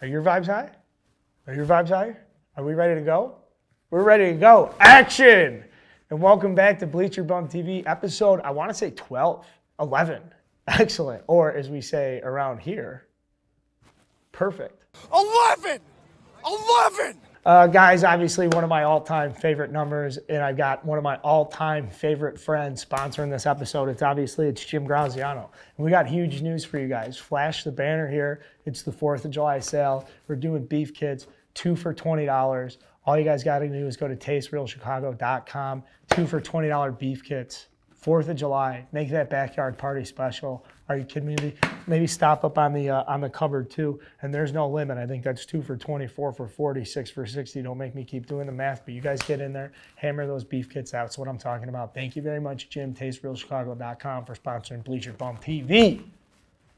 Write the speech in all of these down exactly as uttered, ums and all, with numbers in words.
Are your vibes high? Are your vibes high? Are we ready to go? We're ready to go. Action! And welcome back to Bleacher Bum T V episode, I want to say twelve, eleven. Excellent. Or as we say around here, perfect. eleven! eleven! Uh, guys, obviously one of my all-time favorite numbers, and I've got one of my all-time favorite friends sponsoring this episode. It's obviously, it's Jim Graziano. And we got huge news for you guys. Flash the banner here. It's the fourth of July sale. We're doing beef kits, two for twenty dollars. All you guys got to do is go to taste real chicago dot com, two for twenty dollar beef kits, fourth of July. Make that backyard party special. Are you kidding me? Maybe stop up on the uh, on the cupboard too. And there's no limit. I think that's two for twenty, four for forty, six for sixty. Don't make me keep doing the math, but you guys get in there, hammer those beef kits out. That's what I'm talking about. Thank you very much, Jim, taste real chicago dot com for sponsoring Bleacher Bum T V.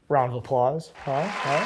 Round of applause. Huh? Huh?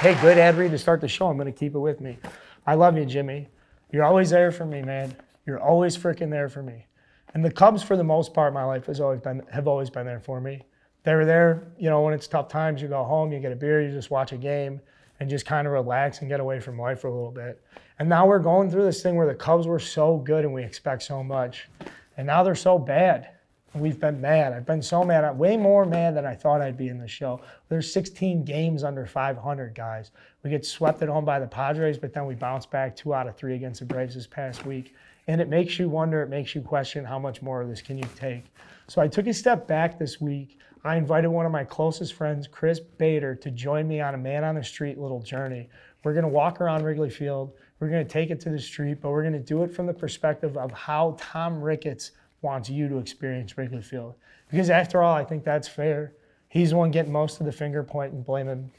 Hey, good ad read to start the show. I'm gonna keep it with me. I love you, Jimmy. You're always there for me, man. You're always freaking there for me. And the Cubs, for the most part, my life has always been have always been there for me. They were there, you know, when it's tough times, you go home, you get a beer, you just watch a game and just kind of relax and get away from life for a little bit. And now we're going through this thing where the Cubs were so good and we expect so much. And now they're so bad. And we've been mad. I've been so mad. I'm way more mad than I thought I'd be in the show. There's sixteen games under five hundred, guys. We get swept at home by the Padres, but then we bounce back two out of three against the Braves this past week. And it makes you wonder, it makes you question how much more of this can you take. So I took a step back this week. I invited one of my closest friends, Chris Bader, to join me on a man on the street little journey. We're gonna walk around Wrigley Field, we're gonna take it to the street, but we're gonna do it from the perspective of how Tom Ricketts wants you to experience Wrigley Field. Because after all, I think that's fair. He's the one getting most of the finger pointing and blaming.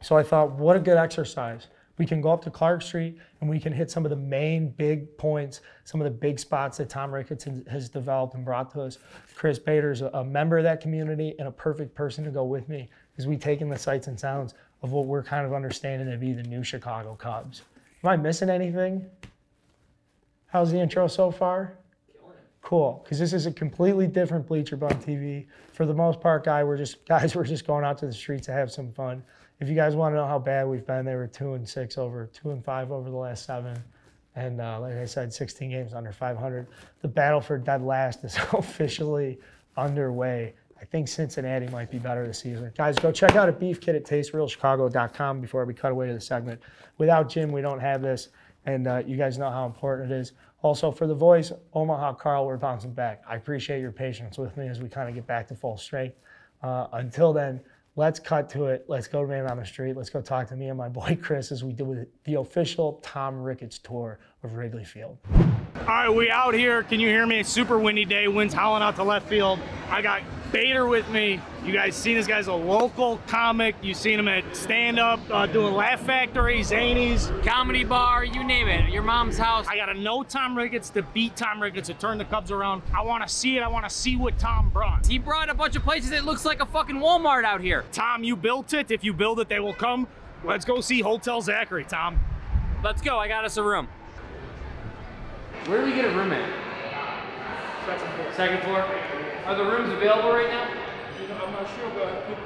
So I thought, what a good exercise. We can go up to Clark Street and we can hit some of the main big points, some of the big spots that Tom Ricketts has developed and brought to us. Chris Bader's a member of that community and a perfect person to go with me because we take in the sights and sounds of what we're kind of understanding to be the new Chicago Cubs. Am I missing anything? How's the intro so far? Cool, because this is a completely different Bleacher Bum T V. For the most part, guys, we're just guys, we're just going out to the streets to have some fun. If you guys want to know how bad we've been, they were two and six over, two and five over the last seven. And uh, like I said, sixteen games under five hundred. The battle for dead last is officially underway. I think Cincinnati might be better this season. Guys, go check out a beef kit at taste real chicago dot com before we cut away to the segment. Without Jim, we don't have this. And uh, you guys know how important it is. Also, for the voice, Omaha Carl, we're bouncing back. I appreciate your patience with me as we kind of get back to full strength. Uh, until then, let's cut to it. Let's go to man on the street. Let's go talk to me and my boy Chris as we do with the official Tom Ricketts tour of Wrigley Field. All right, we out here. Can you hear me? It's super windy day. Wind's howling out to left field. I got Bader with me. You guys seen this guy's a local comic. You've seen him at stand-up, uh, doing Laugh Factory, Zanies. Comedy bar, you name it, your mom's house. I got to know Tom Ricketts to beat Tom Ricketts to turn the Cubs around. I want to see it. I want to see what Tom brought. He brought a bunch of places that looks like a fucking Walmart out here. Tom, you built it. If you build it, they will come. Let's go see Hotel Zachary, Tom. Let's go. I got us a room. Where do we get a room at? Second floor. Second floor? Are the rooms available right now? I'm not sure, but I think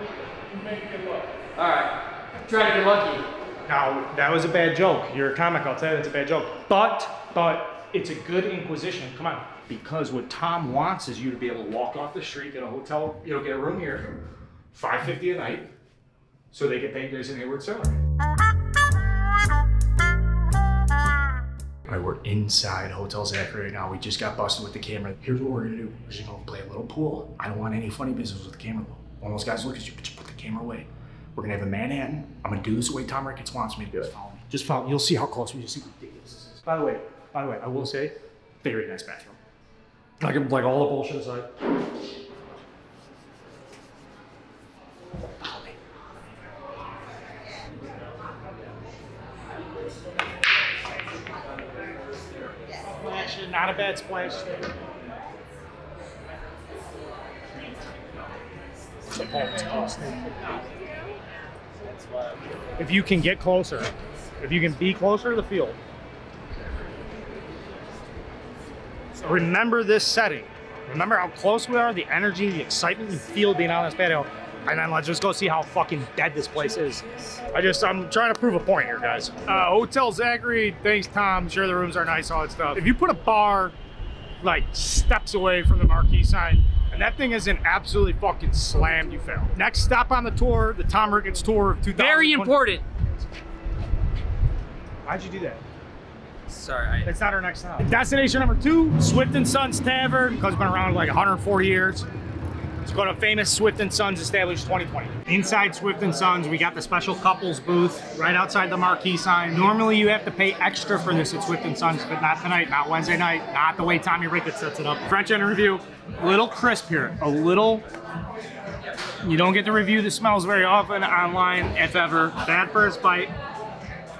we may get lucky. All right, try to get lucky. Now, that was a bad joke. You're a comic, I'll tell you that's a bad joke. But, but, it's a good inquisition, come on. Because what Tom wants is you to be able to walk off the street, get a hotel, you know, get a room here, five fifty a night, so they get paid as an Hayward salary. All right, we're inside Hotel Zachary right now. We just got busted with the camera. Here's what we're gonna do. We're just gonna play a little pool. I don't want any funny business with the camera though. One of those guys look at you, but you put the camera away. We're gonna have a Manhattan. I'm gonna do this the way Tom Ricketts wants me to do it. Just follow me. Just follow. You'll see how close we just see how ridiculous this is. By the way, by the way, I will say, very nice bathroom. Like, like all the bullshit aside. Not a bad splash. If you can get closer, if you can be closer to the field. So remember this setting. Remember how close we are, the energy, the excitement you feel being on this patio. and then let's just go see how fucking dead this place is. I just, I'm trying to prove a point here, guys. Uh, Hotel Zachary, thanks, Tom. I'm sure the rooms are nice, all that stuff. If you put a bar like steps away from the marquee sign, and that thing isn't absolutely fucking slammed, you fail. Next stop on the tour, the Tom Ricketts tour of two thousand twenty. Very important. Why'd you do that? Sorry. That's not our next stop. Destination number two, Swift and Sons Tavern. Because it's been around like one hundred forty years. It's called a famous Swift and Sons established twenty twenty. Inside Swift and Sons, we got the special couples booth right outside the marquee sign. Normally you have to pay extra for this at Swift and Sons, but not tonight, not Wednesday night, not the way Tommy Ricketts sets it up. French interview, a little crisp here, a little. You don't get to review the smells very often online, if ever. Bad first bite,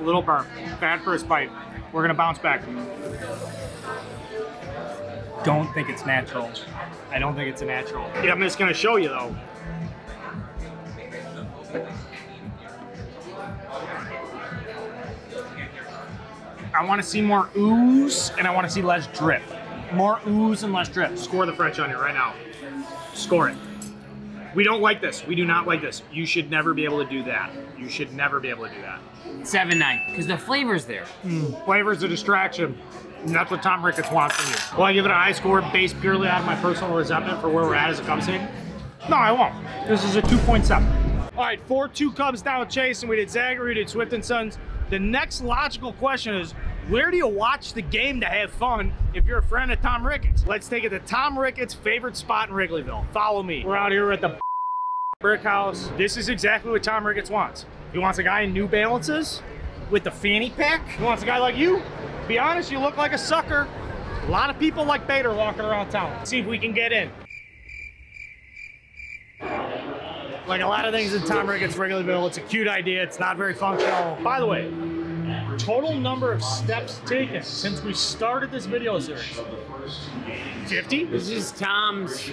a little burp. Bad first bite. We're gonna bounce back. Don't think it's natural. I don't think it's a natural. Yeah, I'm just gonna show you though. I wanna see more ooze and I wanna see less drip. More ooze and less drip. Score the French onion right now. Score it. We don't like this. We do not like this. You should never be able to do that. You should never be able to do that. seven nine, because the flavor's there. Mm, flavor's a distraction. And that's what Tom Ricketts wants from you. Will I give it a high score based purely on my personal resentment for where we're at as a Cubs fan? No, I won't. This is a two point seven. All right, four two Cubs down Chase, and we did Zachary, we did Swift and Sons. The next logical question is, where do you watch the game to have fun if you're a friend of Tom Ricketts? Let's take it to Tom Ricketts' favorite spot in Wrigleyville. Follow me. We're out here at the Brickhouse. This is exactly what Tom Ricketts wants. He wants a guy in New Balances with the fanny pack. He wants a guy like you. Be honest, you look like a sucker. A lot of people like Bader walking around town. Let's see if we can get in. Like a lot of things in Tom Ricketts Wrigleyville, it's a cute idea. It's not very functional. By the way, total number of steps taken since we started this video series. fifty? This is Tom's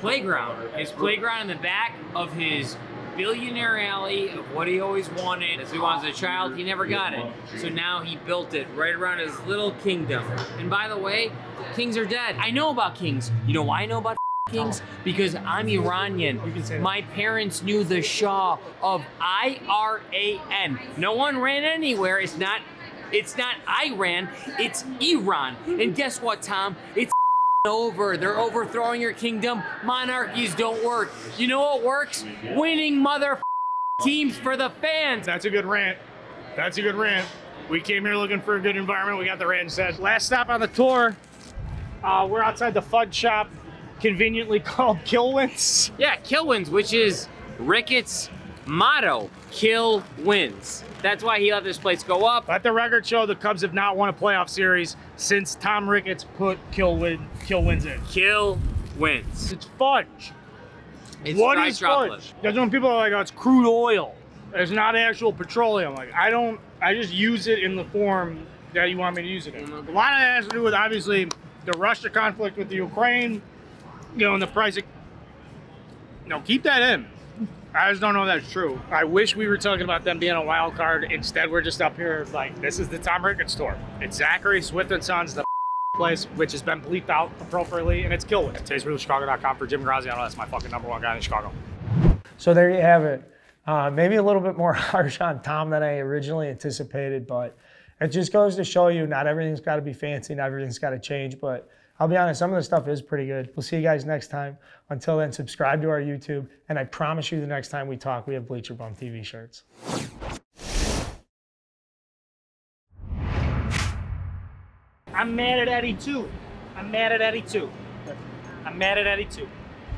playground. His playground in the back of his billionaire alley of what he always wanted. As he was a child, he never got it. So now he built it right around his little kingdom. And by the way, kings are dead. I know about kings. You know why I know about kings? Because I'm Iranian. My parents knew the Shah of I R A N. No one ran anywhere. It's not, it's not Iran, it's Iran. And guess what, Tom? It's over. They're overthrowing your kingdom. Monarchies don't work. You know what works? Winning mother teams for the fans. That's a good rant. That's a good rant. We came here looking for a good environment. We got the rant set. Last stop on the tour. Uh, we're outside the fudge shop, conveniently called Kilwins. Yeah, Kilwins, which is Ricketts' motto, kill wins. That's why he let this place go up. Let the record show the Cubs have not won a playoff series since Tom Ricketts put kill, win, kill wins in. Kill wins. It's fudge. It's what is chocolate. Fudge? That's when people are like, oh, it's crude oil. It's not actual petroleum. Like, I don't, I just use it in the form that you want me to use it in. Mm-hmm. A lot of that has to do with, obviously, the Russia conflict with the Ukraine, you know, and the price of, you know, keep that in. I just don't know if that's true. I wish we were talking about them being a wild card. Instead, we're just up here like, this is the Tom Ricketts store. It's Zachary, Swift and Sons, the place, which has been bleeped out appropriately, and it's Kilwin. taste real chicago dot com for Jim Graziano. That's my fucking number one guy in Chicago. So there you have it. Uh, maybe a little bit more harsh on Tom than I originally anticipated, but it just goes to show you not everything's got to be fancy, not everything's got to change, but I'll be honest, some of the stuff is pretty good. We'll see you guys next time. Until then, subscribe to our YouTube, and I promise you the next time we talk, we have Bleacher Bum T V shirts. I'm mad at Eddie too. I'm mad at Eddie too. I'm mad at Eddie too.